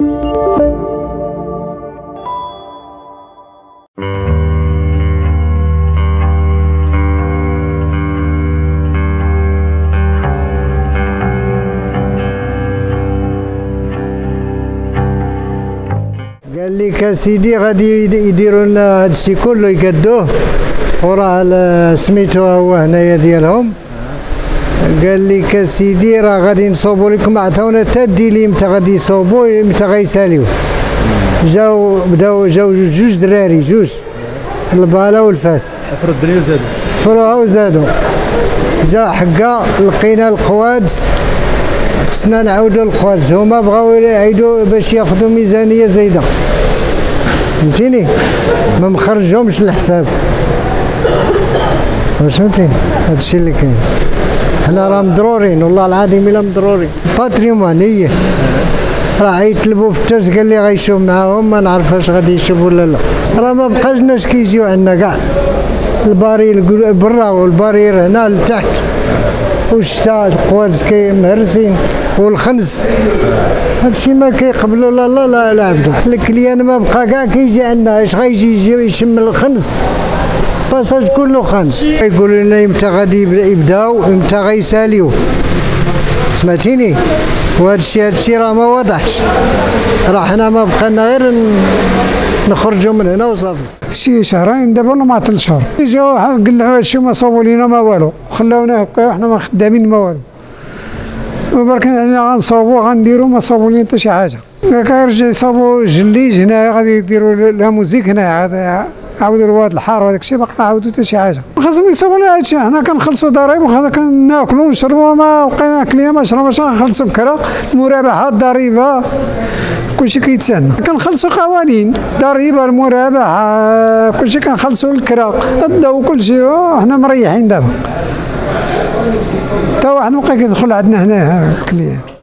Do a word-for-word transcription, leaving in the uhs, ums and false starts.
قال لي كسيدي غادي يديروا لنا هذا الشيء كله يقدوه وراه سميتو هو هنايا ديالهم. قال لي كسيدي راه غادي نصوبوا لكم، عطاونا حتى الديلي متى غادي يصوبوا متى غيساليو. جاو بداو جاو جوج دراري، جوج البالا والفاس، فروا الدراري وزادوا فروها وزادوا. جا حكا لقينا القوادس، خصنا نعاودوا القوادس، هما بغاو يعيدوا باش ياخذوا ميزانيه زايده، فهمتيني؟ ما مخرجهمش الحساب، واش فهمتيني؟ هادشي اللي كاين. حنا راه مضرورين والله العظيم الا مضرورين. باتريمون هي راه عيطلبوا في التاج، قال لي غيشوف معاهم، ما نعرف اش غادي يشوف ولا لا. راه ما بقاش الناس كيجيو عندنا كاع، البارير برا والبارير هنا لتحت، والشتا القوادس كيمهرسين والخنز، هادشي ما كيقبلوا لا لا لا لا عبدو. الكليان ما بقى كاع كيجي عندنا، اش غيجي يجي يشم الخنز؟ الباساج كله خنز. يقولوا لنا امتى غادي يبداو، امتى غيساليو، سمعتيني؟ وهادشي هادشي راه ما واضحش، راه حنا ما بقانا غير نخرجوا من هنا وصافي. شي شهرين دابا ولا ما ثلاث شهور جاو قلعوا هادشي وما صوبوا لينا ما والو، خلاونا هكا وحنا ما خدامين ما والو. برك حنا غنصوبوا غنديروا، ما صوبوا لينا حتى شي حاجه. كيرجع يصوبوا جليج هنايا، غادي يديروا لها موزيك هنايا، عاودوا الواد الحار وهذاك الشيء، باقي ما عاودوا حتى شي حاجه. خاصهم يصوبوا لنا هادشي، حنا كنخلصوا ضرايب وخا كناكلوا ونشربوا، ما بقينا كليا ما شربناش، غنخلصوا بكره المرابحه الضريبه كلشي كيتسنى. كنخلصوا قوانين ضريبه المرابحه كلشي، كنخلصوا الكرا الضو كلشي، وحنا مريحين دابا. تا واحد بقى كيدخل عندنا هنا الكليان.